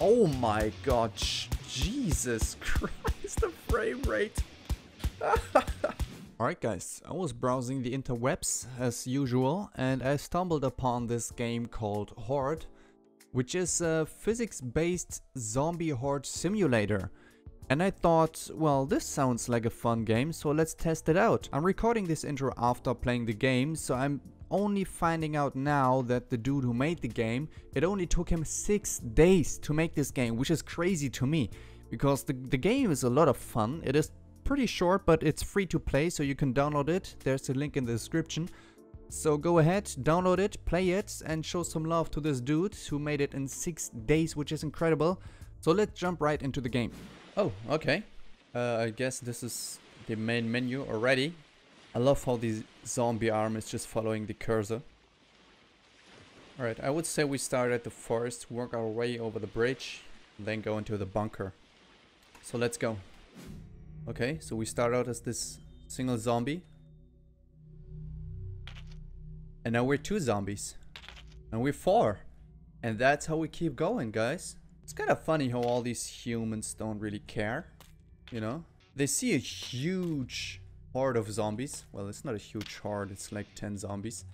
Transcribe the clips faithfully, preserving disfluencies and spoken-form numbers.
Oh my god, Jesus Christ, the frame rate. Alright guys, I was browsing the interwebs as usual and I stumbled upon this game called Horde, which is a physics-based zombie horde simulator. And I thought, well, this sounds like a fun game, so let's test it out. I'm recording this intro after playing the game, so I'm only finding out now that the dude who made the game, it only took him six days to make this game, which is crazy to me, because the, the game is a lot of fun. It is pretty short, but it's free to play, so you can download it. There's a link in the description. So go ahead, download it, play it, and show some love to this dude who made it in six days, which is incredible. So let's jump right into the game. Oh, okay. Uh, I guess this is the main menu already. I love how the zombie arm is just following the cursor. Alright, I would say we start at the forest, work our way over the bridge, then go into the bunker. So let's go. Okay, so we start out as this single zombie. And now we're two zombies. And we're four. And that's how we keep going, guys. It's kind of funny how all these humans don't really care, you know? They see a huge horde of zombies. Well, it's not a huge horde, it's like ten zombies.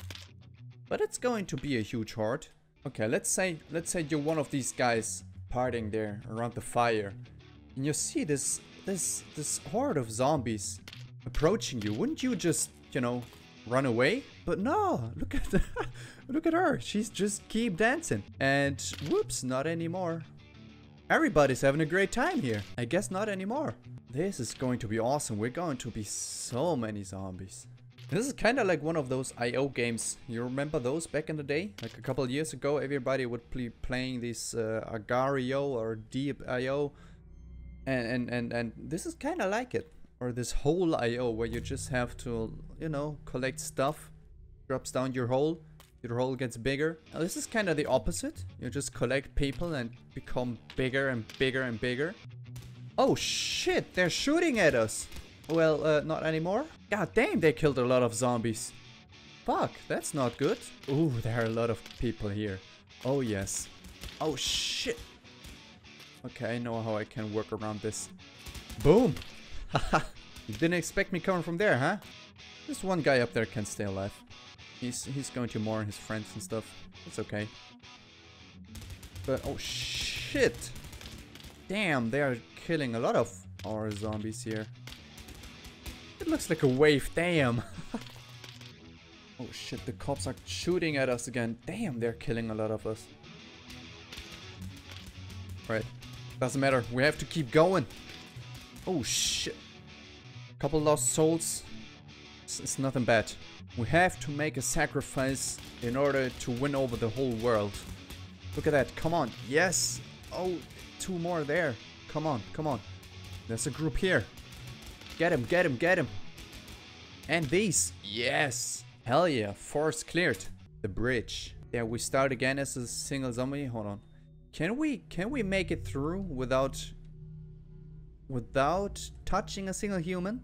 But it's going to be a huge horde. Okay, let's say let's say you're one of these guys partying there around the fire. And you see this this this horde of zombies approaching you. Wouldn't you just, you know, run away? But no, look at the, look at her. She's just keep dancing. And whoops, not anymore. Everybody's having a great time here. I guess not anymore. This is going to be awesome. We're going to be so many zombies. This is kind of like one of those I O games. You remember those back in the day? Like a couple of years ago, everybody would be playing this uh, Agario or Diep dot I O. And, and, and, and this is kind of like it. Or this whole I O where you just have to, you know, collect stuff. Drops down your hole. Your hole gets bigger. Now, this is kind of the opposite. You just collect people and become bigger and bigger and bigger. Oh shit, they're shooting at us. Well, uh, not anymore. God damn, they killed a lot of zombies. Fuck, that's not good. Ooh, there are a lot of people here. Oh yes. Oh shit. Okay, I know how I can work around this. Boom. Haha. You didn't expect me coming from there, huh? This one guy up there can stay alive. He's, he's going to mourn his friends and stuff. It's okay. But oh shit. Damn, they are killing a lot of our zombies here. It looks like a wave, damn. Oh shit, the cops are shooting at us again. Damn, they're killing a lot of us. Right, doesn't matter, we have to keep going. Oh shit. Couple lost souls. It's, it's nothing bad. We have to make a sacrifice in order to win over the whole world. Look at that, come on, yes! Oh, two more there. Come on, come on. There's a group here. Get him, get him, get him. And these, yes! Hell yeah, forest cleared. The bridge. Yeah, we start again as a single zombie. Hold on. Can we, can we make it through without... without touching a single human?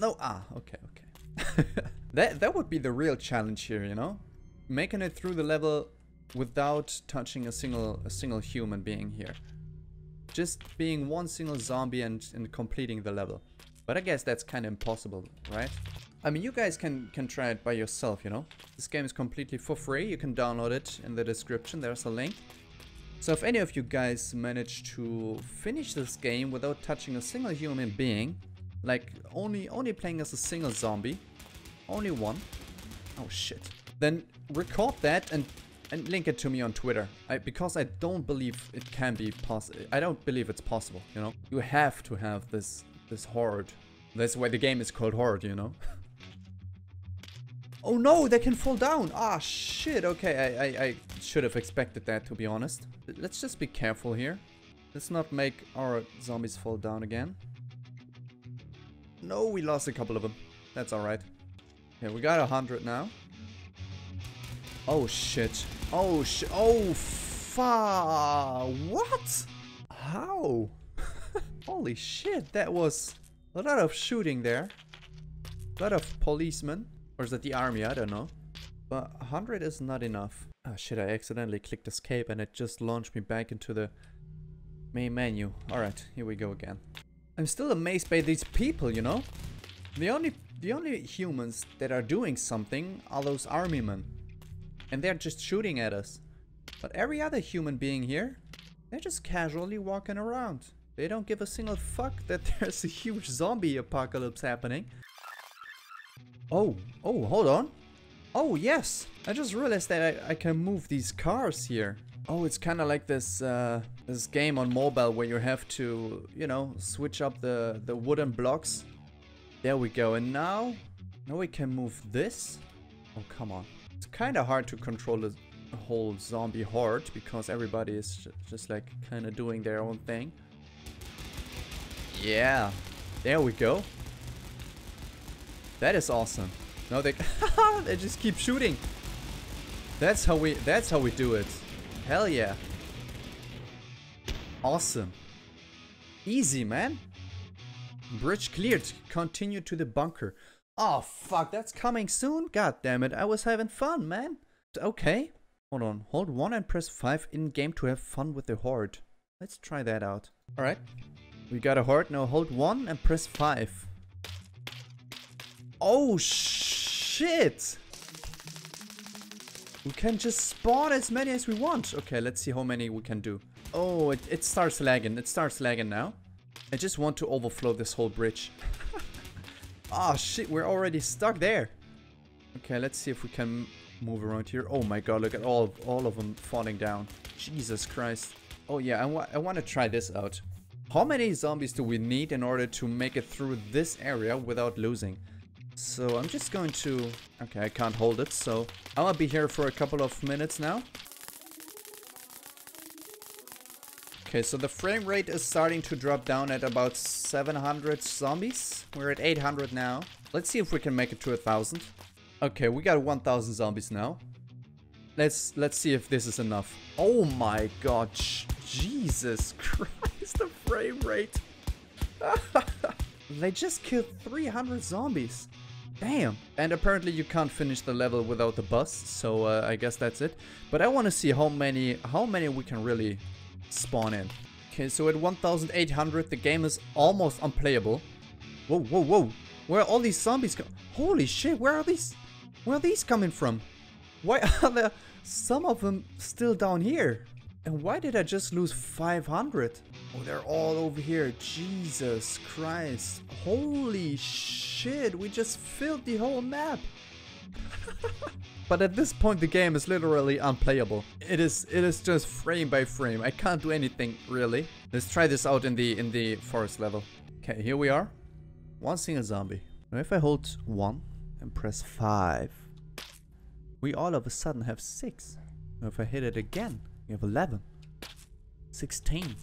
No, ah, okay, okay. that that would be the real challenge here, you know, making it through the level without touching a single a single human being here, just being one single zombie and, and completing the level. But I guess that's kind of impossible, right? I mean, you guys can can try it by yourself, you know. This game is completely for free. You can download it in the description. There's a link. So if any of you guys manage to finish this game without touching a single human being, like only only playing as a single zombie, only one. Oh shit. Then record that and and link it to me on Twitter. I, because I don't believe it can be possible. I don't believe it's possible, you know. You have to have this this horde. That's why the game is called Horde, you know. Oh no, they can fall down. Ah shit. Okay, I, I I should have expected that, to be honest. Let's just be careful here. Let's not make our zombies fall down again. No, we lost a couple of them. That's alright. Yeah, we got a hundred now. Oh shit. Oh shit. Oh fa. What? How? Holy shit, that was a lot of shooting there. A lot of policemen. Or is that the army? I don't know. But a hundred is not enough. Oh shit, I accidentally clicked escape and it just launched me back into the main menu. Alright, here we go again. I'm still amazed by these people, you know? The only the only humans that are doing something are those army men. And they're just shooting at us. But every other human being here, they're just casually walking around. They don't give a single fuck that there's a huge zombie apocalypse happening. Oh, oh, hold on. Oh, yes. I just realized that I, I can move these cars here. Oh, it's kind of like this uh, this game on mobile where you have to, you know, switch up the, the wooden blocks. There we go. And now, now we can move this. Oh, come on. It's kind of hard to control the whole zombie horde because everybody is just like kind of doing their own thing. Yeah, there we go. That is awesome. No, they they just keep shooting. That's how we that's how we do it. Hell yeah. Awesome. Easy, man. Bridge cleared. Continue to the bunker. Oh fuck, that's coming soon. God damn it. I was having fun, man. Okay. Hold on. Hold one and press five in game to have fun with the horde. Let's try that out. All right. We got a horde. Now hold one and press five. Oh shit! We can just spawn as many as we want. Okay, let's see how many we can do. Oh, it, it starts lagging. It starts lagging now. I just want to overflow this whole bridge. Oh shit, we're already stuck there. Okay, let's see if we can move around here. Oh my god, look at all, all of them falling down. Jesus Christ. Oh yeah, I, wa I want to try this out. How many zombies do we need in order to make it through this area without losing? So I'm just going to... Okay, I can't hold it, so I'm gonna be here for a couple of minutes now. Okay, so the frame rate is starting to drop down at about seven hundred zombies. We're at eight hundred now. Let's see if we can make it to one thousand. Okay, we got one thousand zombies now. Let's let's see if this is enough. Oh my god, Jesus Christ, the frame rate. They just killed three hundred zombies. Damn. And apparently you can't finish the level without the bus, so uh, I guess that's it. But I want to see how many how many we can really spawn in. Okay, so at one thousand eight hundred the game is almost unplayable. Whoa, whoa, whoa. Where are all these zombies go? Holy shit, where are these? Where are these coming from? Why are there some of them still down here? And why did I just lose five hundred? Oh, they're all over here. Jesus Christ. Holy shit, we just filled the whole map. But at this point the game is literally unplayable. It is it is just frame by frame. I can't do anything really. Let's try this out in the in the forest level. Okay, here we are. One single zombie. Now if I hold one and press five, we all of a sudden have six. Now if I hit it again, we have eleven. sixteen.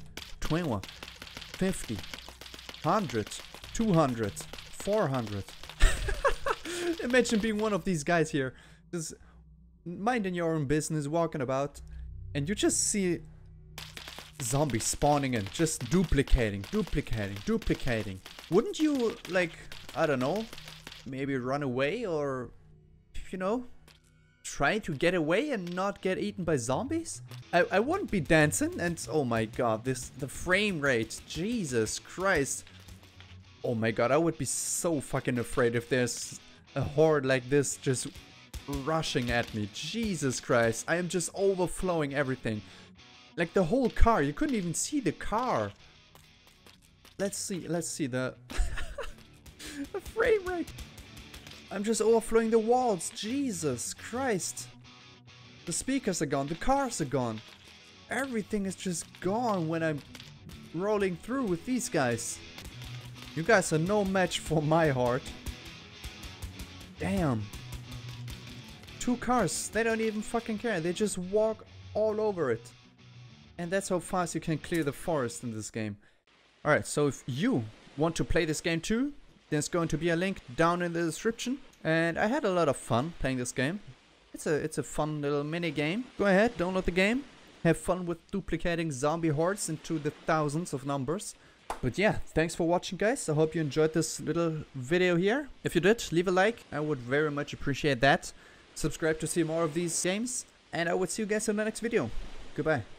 twenty-one, fifty, one hundred, two hundred, four hundred. Imagine being one of these guys here, just minding your own business, walking about, and you just see zombies spawning in, just duplicating, duplicating, duplicating. Wouldn't you, like, I don't know, maybe run away or, you know, try to get away and not get eaten by zombies? I, I wouldn't be dancing and oh my god, this the frame rate, Jesus Christ. Oh my god, I would be so fucking afraid if there's a horde like this just rushing at me. Jesus Christ, I am just overflowing everything. Like the whole car, you couldn't even see the car. Let's see, let's see the, the frame rate. I'm just overflowing the walls, Jesus Christ. The speakers are gone, the cars are gone. Everything is just gone when I'm rolling through with these guys. You guys are no match for my heart. Damn. Two cars, they don't even fucking care. They just walk all over it. And that's how fast you can clear the forest in this game. Alright, so if you want to play this game too, there's going to be a link down in the description. And I had a lot of fun playing this game. It's a it's a fun little mini game. Go ahead, download the game. Have fun with duplicating zombie hordes into the thousands of numbers. But yeah, thanks for watching, guys. I hope you enjoyed this little video here. If you did, leave a like. I would very much appreciate that. Subscribe to see more of these games. and I will see you guys in the next video. Goodbye.